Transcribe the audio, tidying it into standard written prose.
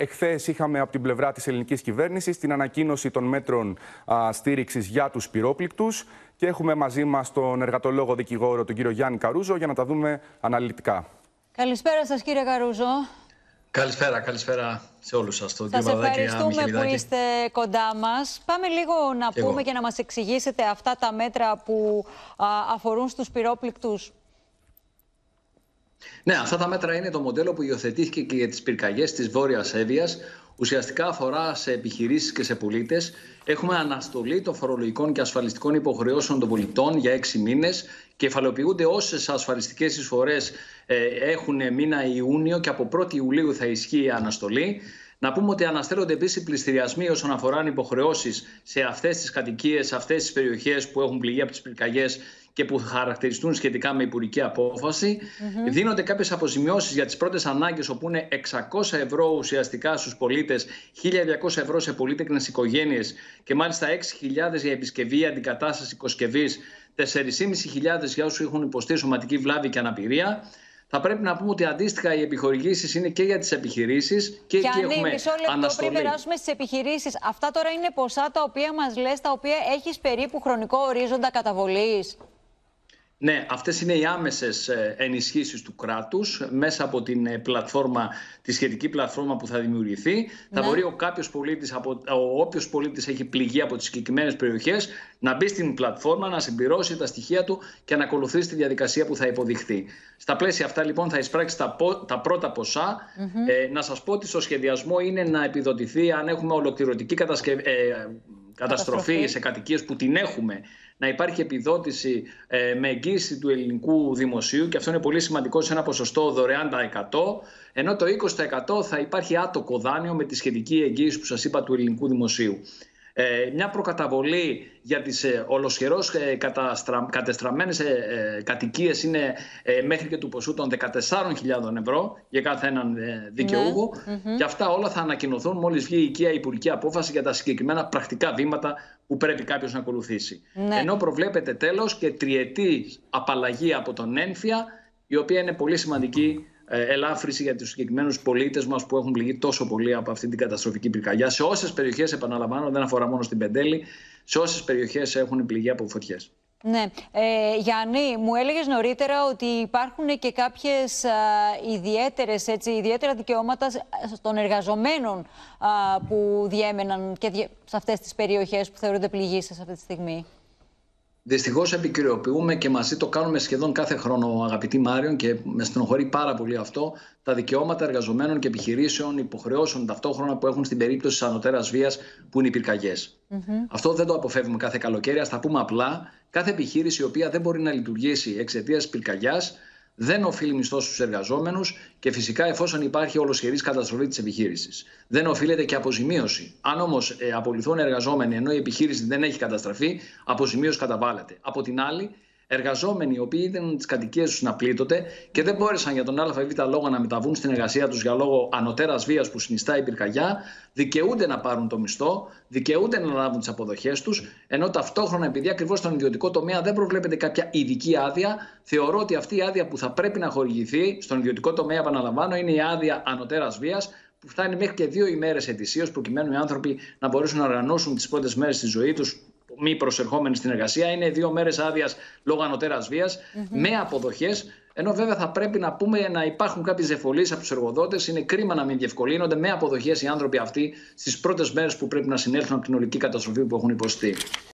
Εχθές είχαμε από την πλευρά της ελληνικής κυβέρνησης την ανακοίνωση των μέτρων στήριξης για τους πυρόπληκτους και έχουμε μαζί μας τον εργατολόγο δικηγόρο, τον κύριο Γιάννη Καρούζο, για να τα δούμε αναλυτικά. Καλησπέρα σας, κύριε Καρούζο. Καλησπέρα, καλησπέρα σε όλους σας. Σας ευχαριστούμε που είστε κοντά μας. Πάμε λίγο να πούμε και να μας εξηγήσετε αυτά τα μέτρα που αφορούν στους πυρόπληκτους. Ναι, αυτά τα μέτρα είναι το μοντέλο που υιοθετήθηκε και για τις πυρκαγιές της Βόρειας Εύβοιας. Ουσιαστικά αφορά σε επιχειρήσεις και σε πολίτες. Έχουμε αναστολή των φορολογικών και ασφαλιστικών υποχρεώσεων των πολιτών για 6 μήνες. Κεφαλαιοποιούνται όσες ασφαλιστικές εισφορές έχουν μήνα Ιούνιο και από 1η Ιουλίου θα ισχύει η αναστολή. Να πούμε ότι αναστέλλονται επίσης οι πληστηριασμοί όσον αφορά υποχρεώσεις σε αυτές τις κατοικίες, σε αυτές τις περιοχές που έχουν πληγεί από τις πυρκαγιές και που χαρακτηριστούν σχετικά με υπουργική απόφαση. Δίνονται κάποιες αποζημιώσεις για τις πρώτες ανάγκες, όπου είναι 600 ευρώ ουσιαστικά στους πολίτες, 1.200 ευρώ σε πολίτεκνες οικογένειες και μάλιστα 6.000 για επισκευή, αντικατάσταση οικοσκευής, 4.500 για όσους έχουν υποστεί σωματική βλάβη και αναπηρία. Θα πρέπει να πούμε ότι αντίστοιχα οι επιχορηγήσεις είναι και για τις επιχειρήσεις και εκεί έχουμε αναστολή. Πριν περάσουμε στις επιχειρήσεις, αυτά τώρα είναι ποσά τα οποία μας λες, τα οποία έχεις περίπου χρονικό ορίζοντα καταβολής. Ναι, αυτές είναι οι άμεσες ενισχύσεις του κράτους μέσα από την πλατφόρμα, τη σχετική πλατφόρμα που θα δημιουργηθεί. Ναι. Θα μπορεί όποιος πολίτης έχει πληγεί από τις συγκεκριμένες περιοχές να μπει στην πλατφόρμα, να συμπληρώσει τα στοιχεία του και να ακολουθήσει τη διαδικασία που θα υποδειχθεί. Στα πλαίσια αυτά λοιπόν θα εισπράξει τα πρώτα ποσά. Να σας πω ότι στο σχεδιασμό είναι να επιδοτηθεί αν έχουμε ολοκληρωτική καταστροφή σε κατοικίες που την έχουμε, να υπάρχει επιδότηση με εγγύηση του ελληνικού δημοσίου, και αυτό είναι πολύ σημαντικό, σε ένα ποσοστό δωρεάν τα 100, ενώ το 20% θα υπάρχει άτοκο δάνειο με τη σχετική εγγύηση που σας είπα του ελληνικού δημοσίου. Μια προκαταβολή για τις ολοσχερώς κατεστραμμένες κατοικίες είναι μέχρι και του ποσού των 14.000 ευρώ για κάθε έναν δικαιούχο. Και αυτά όλα θα ανακοινωθούν μόλις βγει η οικία υπουργική απόφαση για τα συγκεκριμένα πρακτικά βήματα που πρέπει κάποιος να ακολουθήσει. Ενώ προβλέπεται τέλος και τριετή απαλλαγή από τον ΕΝΦΙΑ, η οποία είναι πολύ σημαντική ελάφρυνση για τους συγκεκριμένους πολίτες μας που έχουν πληγεί τόσο πολύ από αυτή την καταστροφική πυρκαγιά. Σε όσες περιοχές, επαναλαμβάνω, δεν αφορά μόνο στην Πεντέλη, σε όσες περιοχές έχουν πληγεί από φωτιές. Ναι. Γιάννη, μου έλεγες νωρίτερα ότι υπάρχουν και κάποιες ιδιαίτερα δικαιώματα των εργαζομένων που διέμεναν και σε αυτές τις περιοχές που θεωρούνται πληγήσεις αυτή τη στιγμή. Δυστυχώς επικυριοποιούμε, και μαζί το κάνουμε σχεδόν κάθε χρόνο, αγαπητή Μάριον, και με στενοχωρεί πάρα πολύ αυτό, τα δικαιώματα εργαζομένων και επιχειρήσεων, υποχρεώσεων ταυτόχρονα που έχουν στην περίπτωση της ανωτέρας βίας που είναι οι πυρκαγιές. Αυτό δεν το αποφεύγουμε κάθε καλοκαίρι, ας τα πούμε απλά. Κάθε επιχείρηση η οποία δεν μπορεί να λειτουργήσει εξαιτίας πυρκαγιάς δεν οφείλει μισθό στους εργαζόμενους και φυσικά εφόσον υπάρχει ολοσχερής καταστροφή της επιχείρησης δεν οφείλεται και αποζημίωση. Αν όμως απολυθούν εργαζόμενοι ενώ η επιχείρηση δεν έχει καταστραφεί, αποζημίωση καταβάλλεται. Από την άλλη, εργαζόμενοι οι οποίοι είδαν τις κατοικίες τους να πλήττονται και δεν μπόρεσαν για τον ΑΒ λόγο να μεταβούν στην εργασία τους για λόγο ανωτέρας βίας που συνιστά η πυρκαγιά, δικαιούνται να πάρουν το μισθό, δικαιούνται να λάβουν τις αποδοχές τους, ενώ ταυτόχρονα, επειδή ακριβώς στον ιδιωτικό τομέα δεν προβλέπεται κάποια ειδική άδεια, θεωρώ ότι αυτή η άδεια που θα πρέπει να χορηγηθεί στον ιδιωτικό τομέα, επαναλαμβάνω, είναι η άδεια ανωτέρας βίας, που φτάνει μέχρι και 2 ημέρες ετησίως, προκειμένου οι άνθρωποι να μπορέσουν να οργανώσουν τις πρώτες μέρες της ζωής τους. Μη προσερχόμενοι στην εργασία, είναι 2 μέρες άδειας λόγω ανωτέρας βίας με αποδοχές. Ενώ βέβαια θα πρέπει να πούμε να υπάρχουν κάποιες ευκολίες από τους εργοδότες. Είναι κρίμα να μην διευκολύνονται με αποδοχές οι άνθρωποι αυτοί στις πρώτες μέρες που πρέπει να συνέλθουν από την ολική καταστροφή που έχουν υποστεί.